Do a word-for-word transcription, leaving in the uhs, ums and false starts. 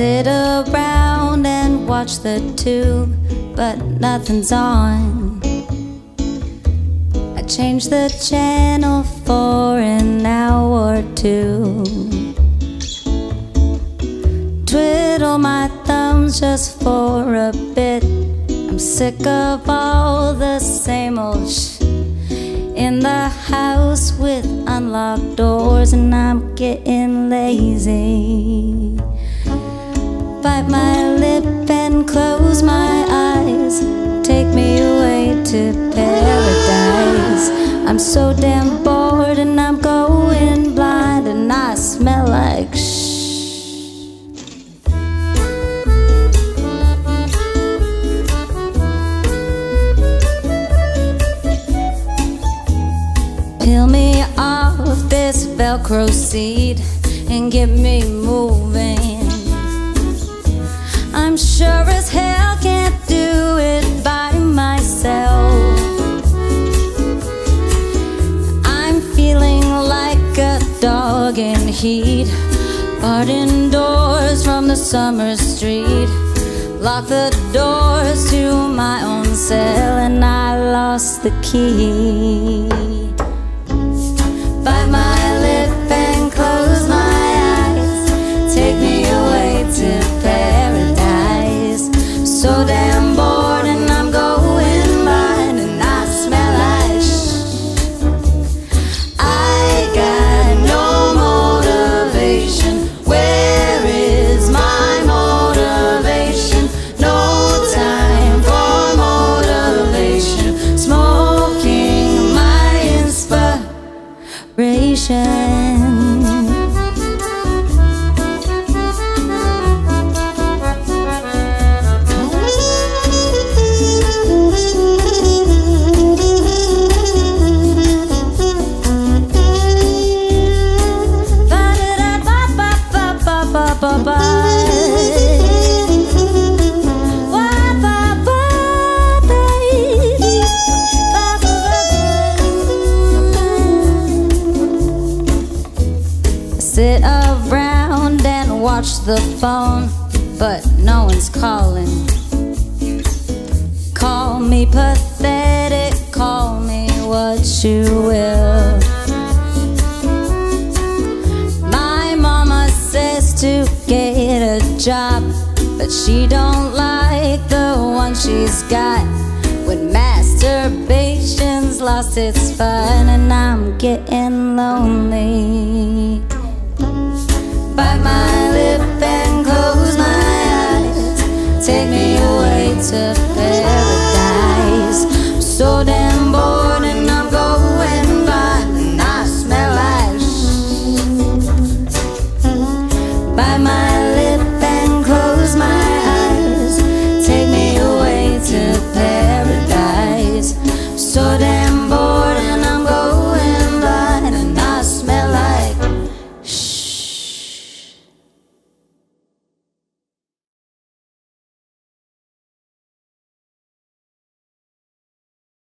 sit around and watch the tube, but nothing's on. I change the channel for an hour or two. Twiddle my thumbs just for a bit. I'm sick of all the same old shit. In the house with unlocked doors, and I'm getting lazy. Bite my lip and close my eyes. Take me away to paradise. I'm so damn bored and I'm going blind, and I smell like shit. Peel me off this Velcro seat and get me moving. I'm sure as hell can't do it by myself. I'm feeling like a dog in heat, barred indoors from the summer street. Locked the doors to my own cell and I lost the key. Bite my lip and close my eyes. Take me away to paradise. So damn bored and I'm going blind, and I smell like shh. I got no motivation. Where is my motivation? No time for motivation. Smoking my inspiration. Sit around and watch the phone, but no one's calling. Call me pathetic, call me what you will. My mama says to get a job, but she don't like the one she's got. When masturbation's lost its fun and I'm getting lonely. Bye-bye.